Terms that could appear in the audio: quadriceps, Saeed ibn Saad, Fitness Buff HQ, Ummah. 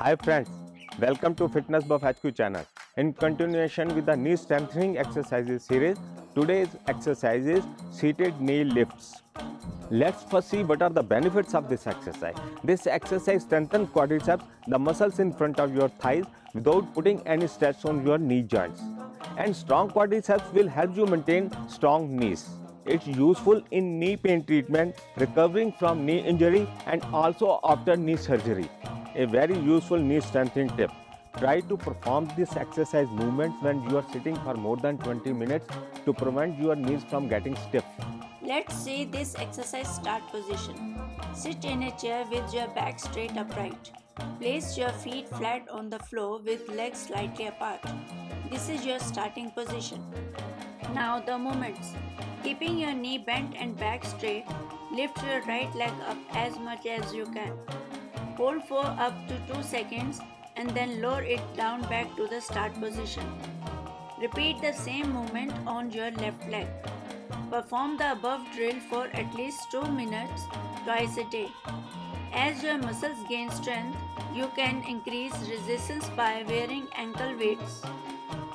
Hi friends, welcome to Fitness Buff HQ channel. In continuation with the knee strengthening exercises series, today's exercise is seated knee lifts. Let's first see what are the benefits of this exercise. This exercise strengthens quadriceps, the muscles in front of your thighs, without putting any stress on your knee joints. And strong quadriceps will help you maintain strong knees. It's useful in knee pain treatment, recovering from knee injury, and also after knee surgery. A very useful knee strengthening tip. Try to perform this exercise movements when you are sitting for more than 20 minutes to prevent your knees from getting stiff. Let's see this exercise start position. Sit in a chair with your back straight upright. Place your feet flat on the floor with legs slightly apart. This is your starting position. Now the movements. Keeping your knee bent and back straight, lift your right leg up as much as you can. Hold for up to 2 seconds and then lower it down back to the start position. Repeat the same movement on your left leg. Perform the above drill for at least 2 minutes twice a day. As your muscles gain strength, you can increase resistance by wearing ankle weights.